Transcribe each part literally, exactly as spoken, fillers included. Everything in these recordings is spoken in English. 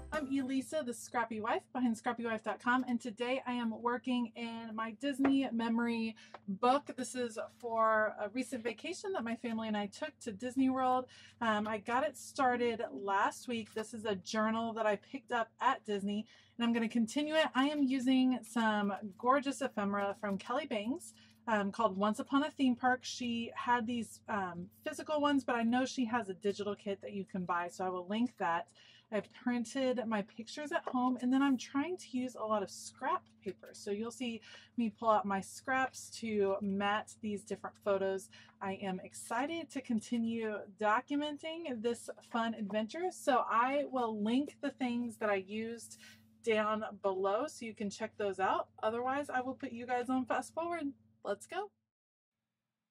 Hello, I'm Elisa, the Scrappy Wife behind scrappy wife dot com, and today I am working in my Disney memory book. This is for a recent vacation that my family and I took to Disney World. Um, I got it started last week. This is a journal that I picked up at Disney, and I'm going to continue it. I am using some gorgeous ephemera from Kelly Bangs. Um, called Once Upon a Theme Park. She had these um, physical ones, but I know she has a digital kit that you can buy, so I will link that. I printed my pictures at home, and then I'm trying to use a lot of scrap paper. So you'll see me pull out my scraps to mat these different photos. I am excited to continue documenting this fun adventure, so I will link the things that I used down below so you can check those out. Otherwise, I will put you guys on fast forward. Let's go.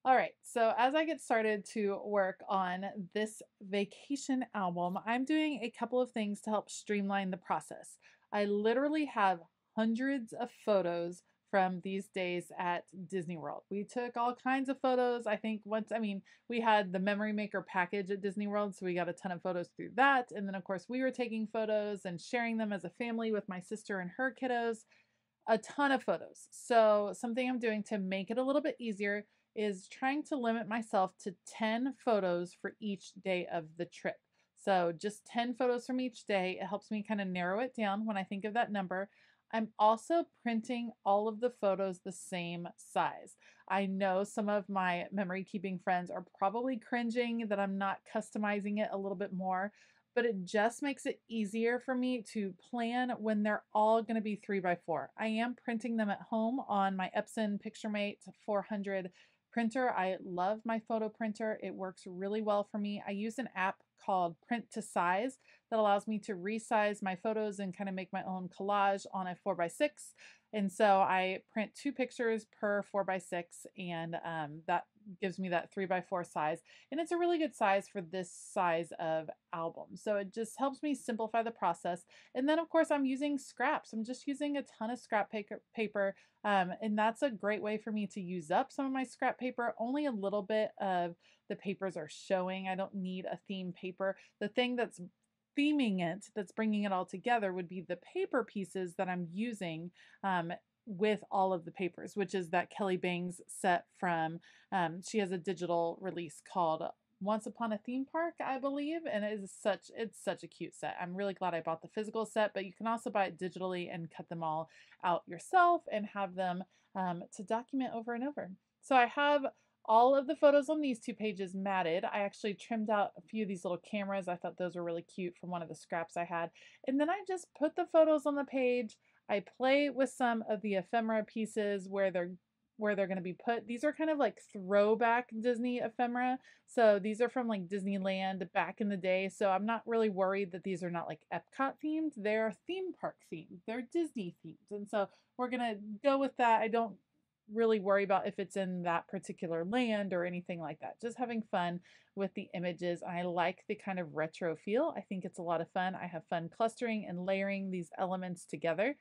All right, so as I get started to work on this vacation album, I'm doing a couple of things to help streamline the process. I literally have hundreds of photos from these days at Disney World. We took all kinds of photos. I think once, I mean, we had the Memory Maker package at Disney World, so we got a ton of photos through that. And then of course we were taking photos and sharing them as a family with my sister and her kiddos. A ton of photos. So something I'm doing to make it a little bit easier is trying to limit myself to ten photos for each day of the trip. So just ten photos from each day. It helps me kind of narrow it down when I think of that number. I'm also printing all of the photos the same size. I know some of my memory keeping friends are probably cringing that I'm not customizing it a little bit more, but it just makes it easier for me to plan when they're all going to be three by four. I am printing them at home on my Epson PictureMate four hundred printer. I love my photo printer. It works really well for me. I use an app called Print to Size that allows me to resize my photos and kind of make my own collage on a four by six. And so I print two pictures per four by six, and um, that gives me that three by four size. And it's a really good size for this size of album. So it just helps me simplify the process. And then of course I'm using scraps. I'm just using a ton of scrap paper. Um, and that's a great way for me to use up some of my scrap paper. Only a little bit of the papers are showing. I don't need a theme paper. The thing that's theming it, that's bringing it all together, would be the paper pieces that I'm using um, with all of the papers, which is that Kelly Bangs set from, um, she has a digital release called Once Upon a Theme Park, I believe, and it is such, it's such a cute set. I'm really glad I bought the physical set, but you can also buy it digitally and cut them all out yourself and have them um, to document over and over. So I have all of the photos on these two pages matted. I actually trimmed out a few of these little cameras. I thought those were really cute from one of the scraps I had. And then I just put the photos on the page. I play with some of the ephemera pieces where they're where they're going to be put. These are kind of like throwback Disney ephemera. So these are from like Disneyland back in the day. So I'm not really worried that these are not like Epcot themed. They're theme park themed. They're Disney themed. And so we're going to go with that. I don't really worry about if it's in that particular land or anything like that. Just having fun with the images. I like the kind of retro feel. I think it's a lot of fun. I have fun clustering and layering these elements together.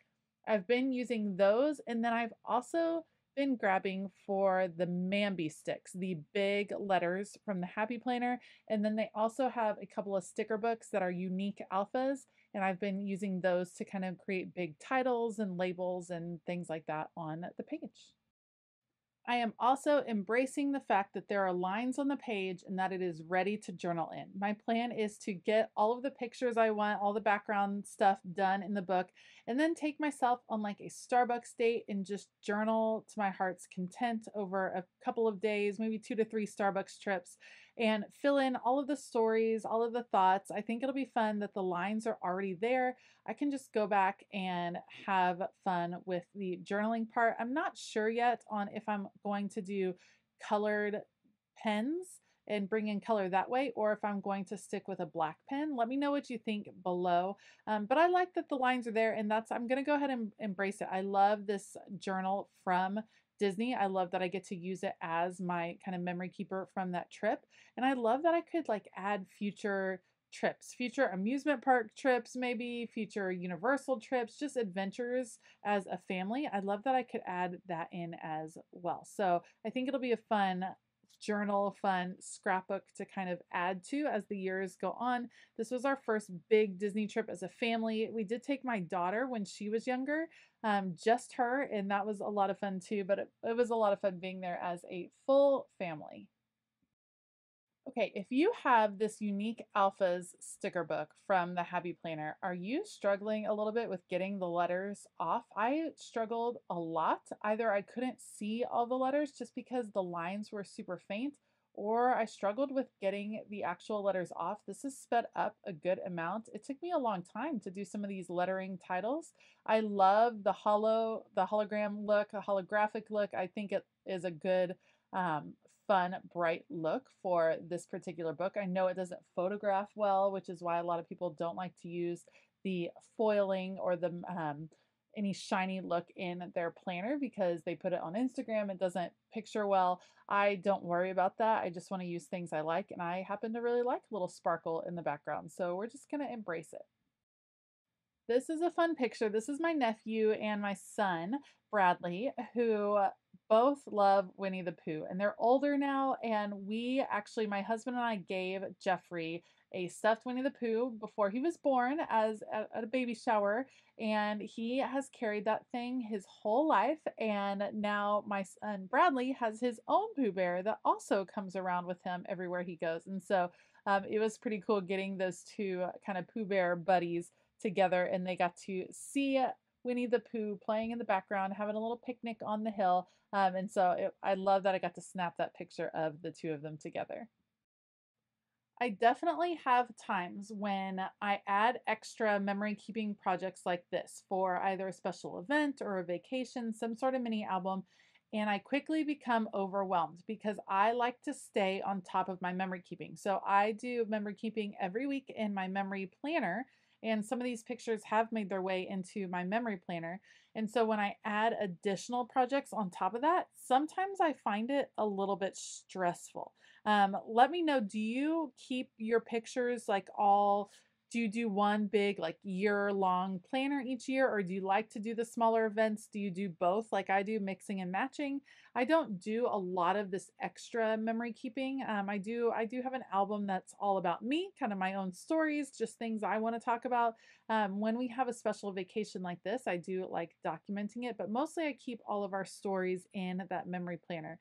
I've been using those, and then I've also been grabbing for the Mambi sticks, the big letters from the Happy Planner. And then they also have a couple of sticker books that are unique alphas, and I've been using those to kind of create big titles and labels and things like that on the page. I am also embracing the fact that there are lines on the page and that it is ready to journal in. My plan is to get all of the pictures I want, all the background stuff done in the book, and then take myself on like a Starbucks date and just journal to my heart's content over a couple of days, maybe two to three Starbucks trips, and fill in all of the stories, all of the thoughts. I think it'll be fun that the lines are already there. I can just go back and have fun with the journaling part. I'm not sure yet on if I'm going to do colored pens and bring in color that way, or if I'm going to stick with a black pen. Let me know what you think below. Um, but I like that the lines are there, and that's, I'm going to go ahead and embrace it. I love this journal from Disney. I love that I get to use it as my kind of memory keeper from that trip. And I love that I could like add future trips, future amusement park trips, maybe future Universal trips, just adventures as a family. I love that I could add that in as well. So I think it'll be a fun journal, fun scrapbook to kind of add to as the years go on. This was our first big Disney trip as a family. We did take my daughter when she was younger, um, just her, and that was a lot of fun too, but it, it was a lot of fun being there as a full family. Okay, if you have this unique alphas sticker book from the Happy Planner, are you struggling a little bit with getting the letters off? I struggled a lot. Either I couldn't see all the letters just because the lines were super faint, or I struggled with getting the actual letters off. This has sped up a good amount. It took me a long time to do some of these lettering titles. I love the holo, the hologram look, a holographic look. I think it is a good um, fun, bright look for this particular book. I know it doesn't photograph well, which is why a lot of people don't like to use the foiling or the um, any shiny look in their planner because they put it on Instagram. It doesn't picture well. I don't worry about that. I just want to use things I like, and I happen to really like a little sparkle in the background. So we're just going to embrace it. This is a fun picture. This is my nephew and my son, Bradley, who both love Winnie the Pooh, and they're older now. And we actually, my husband and I gave Jeffrey a stuffed Winnie the Pooh before he was born as a, at a baby shower. And he has carried that thing his whole life. And now my son Bradley has his own Pooh Bear that also comes around with him everywhere he goes. And so um, it was pretty cool getting those two kind of Pooh Bear buddies together, and they got to see Winnie the Pooh playing in the background, having a little picnic on the hill. Um, and so it, I love that I got to snap that picture of the two of them together. I definitely have times when I add extra memory keeping projects like this for either a special event or a vacation, some sort of mini album. And I quickly become overwhelmed because I like to stay on top of my memory keeping. So I do memory keeping every week in my memory planner. And some of these pictures have made their way into my memory planner. And so when I add additional projects on top of that, sometimes I find it a little bit stressful. Um, let me know, do you keep your pictures like all, do you do one big like year long planner each year, or do you like to do the smaller events? Do you do both like I do, mixing and matching? I don't do a lot of this extra memory keeping. Um, I do I do have an album that's all about me, kind of my own stories, just things I want to talk about. Um, when we have a special vacation like this, I do like documenting it, but mostly I keep all of our stories in that memory planner.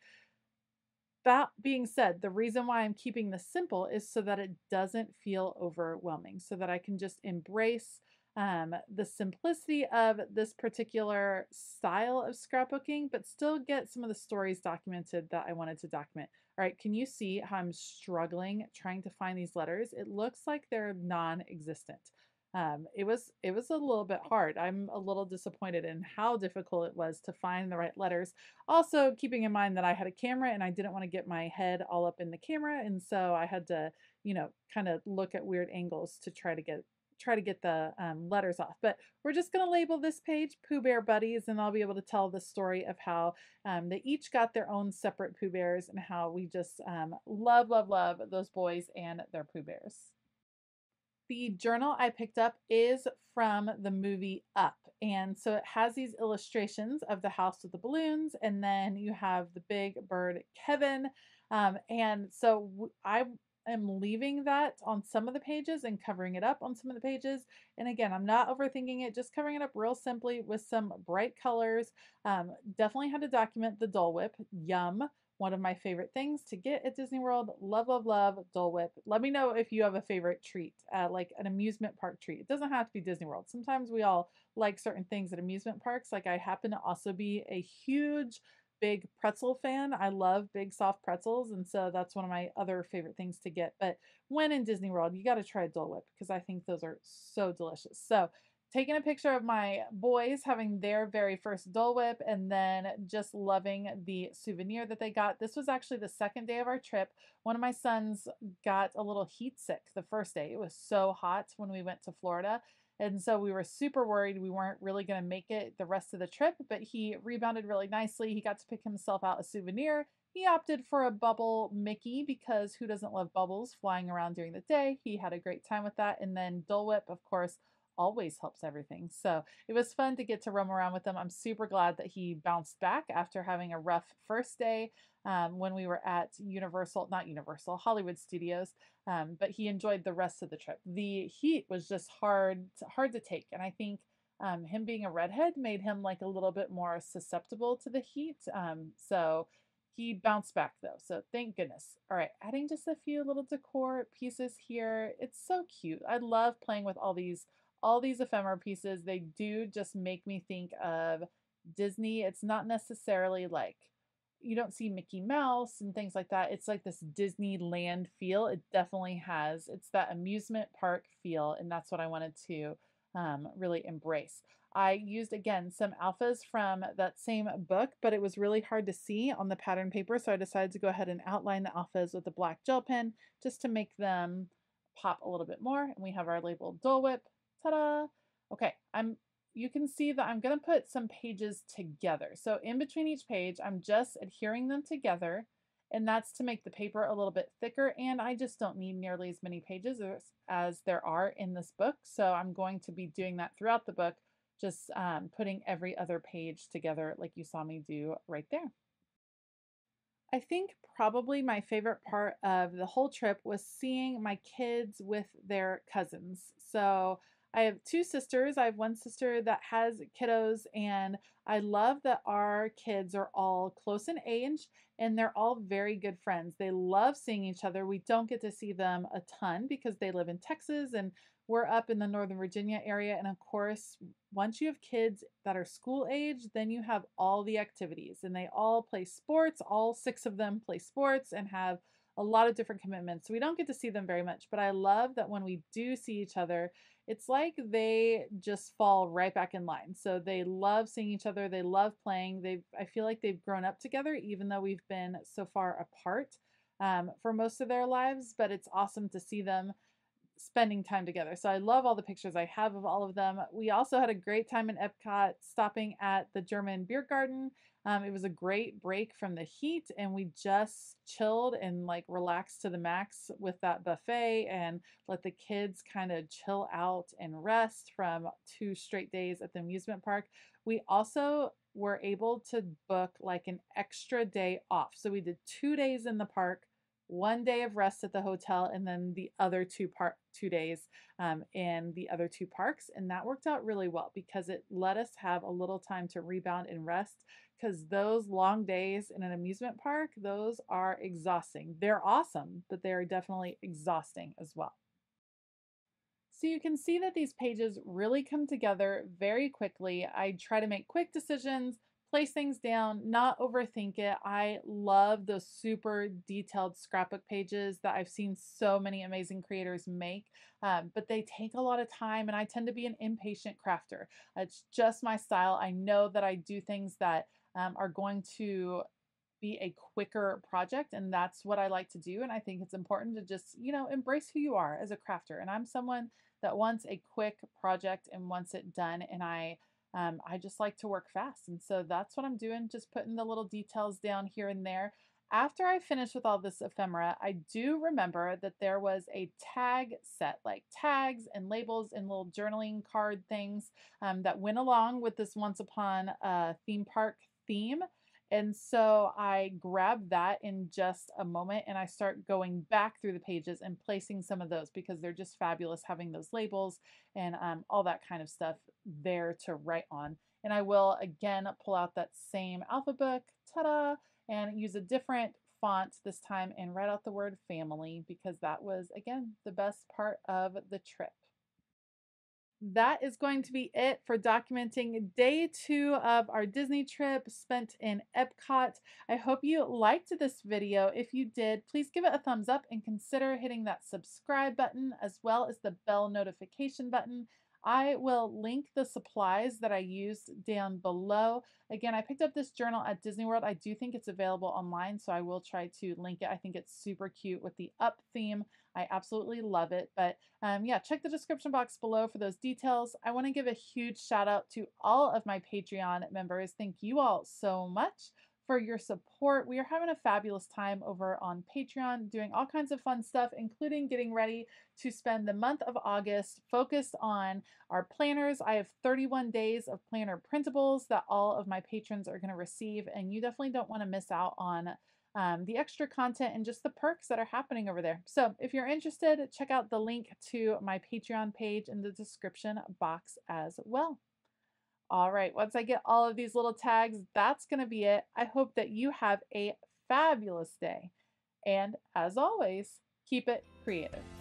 That being said, the reason why I'm keeping this simple is so that it doesn't feel overwhelming, so that I can just embrace um, the simplicity of this particular style of scrapbooking, but still get some of the stories documented that I wanted to document. All right, can you see how I'm struggling trying to find these letters? It looks like they're non-existent. Um, it was, it was a little bit hard. I'm a little disappointed in how difficult it was to find the right letters. Also keeping in mind that I had a camera and I didn't want to get my head all up in the camera. And so I had to, you know, kind of look at weird angles to try to get, try to get the um, letters off. But we're just going to label this page Pooh Bear Buddies, and I'll be able to tell the story of how um, they each got their own separate Pooh Bears and how we just um, love, love, love those boys and their Pooh Bears. The journal I picked up is from the movie Up. And so it has these illustrations of the house with the balloons, and then you have the big bird, Kevin. Um, and so I am leaving that on some of the pages and covering it up on some of the pages. And again, I'm not overthinking it, just covering it up real simply with some bright colors. Um, definitely had to document the Dole Whip. Yum. One of my favorite things to get at Disney World. Love, love, love Dole Whip. Let me know if you have a favorite treat, uh, like an amusement park treat. It doesn't have to be Disney World. Sometimes we all like certain things at amusement parks. Like I happen to also be a huge, big pretzel fan. I love big, soft pretzels. And so that's one of my other favorite things to get. But when in Disney World, you got to try Dole Whip because I think those are so delicious. So taking a picture of my boys having their very first Dole Whip, and then just loving the souvenir that they got. This was actually the second day of our trip. One of my sons got a little heat sick the first day. It was so hot when we went to Florida. And so we were super worried we weren't really going to make it the rest of the trip, but he rebounded really nicely. He got to pick himself out a souvenir. He opted for a bubble Mickey because who doesn't love bubbles flying around during the day? He had a great time with that. And then Dole Whip, of course, always helps everything. So it was fun to get to roam around with them. I'm super glad that he bounced back after having a rough first day. um, when we were at Universal, not Universal, Hollywood Studios, um, but he enjoyed the rest of the trip. The heat was just hard, hard to take. And I think um, him being a redhead made him like a little bit more susceptible to the heat. Um, so he bounced back though. So thank goodness. All right. Adding just a few little decor pieces here. It's so cute. I love playing with all these, all these ephemera pieces. They do just make me think of Disney. It's not necessarily like, you don't see Mickey Mouse and things like that. It's like this Disneyland feel. It definitely has, it's that amusement park feel. And that's what I wanted to um, really embrace. I used, again, some alphas from that same book, but it was really hard to see on the pattern paper. So I decided to go ahead and outline the alphas with a black gel pen just to make them pop a little bit more. And we have our labeled Dole Whip. Ta-da! Okay. I'm, you can see that I'm going to put some pages together. So in between each page, I'm just adhering them together, and that's to make the paper a little bit thicker. And I just don't need nearly as many pages as, as there are in this book. So I'm going to be doing that throughout the book, just um, putting every other page together like you saw me do right there. I think probably my favorite part of the whole trip was seeing my kids with their cousins. So I have two sisters. I have one sister that has kiddos, and I love that our kids are all close in age and they're all very good friends. They love seeing each other. We don't get to see them a ton because they live in Texas and we're up in the Northern Virginia area. And of course, once you have kids that are school age, then you have all the activities and they all play sports. All six of them play sports and have a lot of different commitments. So we don't get to see them very much, but I love that when we do see each other, it's like they just fall right back in line. So they love seeing each other. They love playing. They, I feel like they've grown up together, even though we've been so far apart um, for most of their lives, but it's awesome to see them spending time together. So I love all the pictures I have of all of them. We also had a great time in Epcot, stopping at the German beer garden. Um, it was a great break from the heat, and we just chilled and like relaxed to the max with that buffet and let the kids kind of chill out and rest from two straight days at the amusement park. We also were able to book like an extra day off. So we did two days in the park, one day of rest at the hotel, and then the other two part two days um, in the other two parks. And that worked out really well because it let us have a little time to rebound and rest, because those long days in an amusement park, those are exhausting. They're awesome, but they're definitely exhausting as well. So you can see that these pages really come together very quickly. I try to make quick decisions, place things down, not overthink it. I love those super detailed scrapbook pages that I've seen so many amazing creators make, um, but they take a lot of time, and I tend to be an impatient crafter. It's just my style. I know that I do things that um, are going to be a quicker project, and that's what I like to do. And I think it's important to just, you know, embrace who you are as a crafter. And I'm someone that wants a quick project and wants it done. And I Um, I just like to work fast. And so that's what I'm doing, just putting the little details down here and there. After I finish with all this ephemera, I do remember that there was a tag set, like tags and labels and little journaling card things um, that went along with this Once Upon a Theme Park theme. And so I grabbed that in just a moment, and I start going back through the pages and placing some of those because they're just fabulous having those labels and um, all that kind of stuff there to write on. And I will again pull out that same alpha book, ta-da, and use a different font this time and write out the word family, because that was, again, the best part of the trip. That is going to be it for documenting day two of our Disney trip spent in Epcot. I hope you liked this video. If you did, please give it a thumbs up and consider hitting that subscribe button as well as the bell notification button. I will link the supplies that I used down below. Again, I picked up this journal at Disney World. I do think it's available online, so I will try to link it. I think it's super cute with the up theme. I absolutely love it. But um, yeah, check the description box below for those details. I want to give a huge shout out to all of my Patreon members. Thank you all so much for your support. We are having a fabulous time over on Patreon, doing all kinds of fun stuff, including getting ready to spend the month of August focused on our planners. I have thirty-one days of planner printables that all of my patrons are going to receive, and you definitely don't want to miss out on um, the extra content and just the perks that are happening over there. So if you're interested, check out the link to my Patreon page in the description box as well. All right, once I get all of these little tags, that's going to be it. I hope that you have a fabulous day. And as always, keep it creative.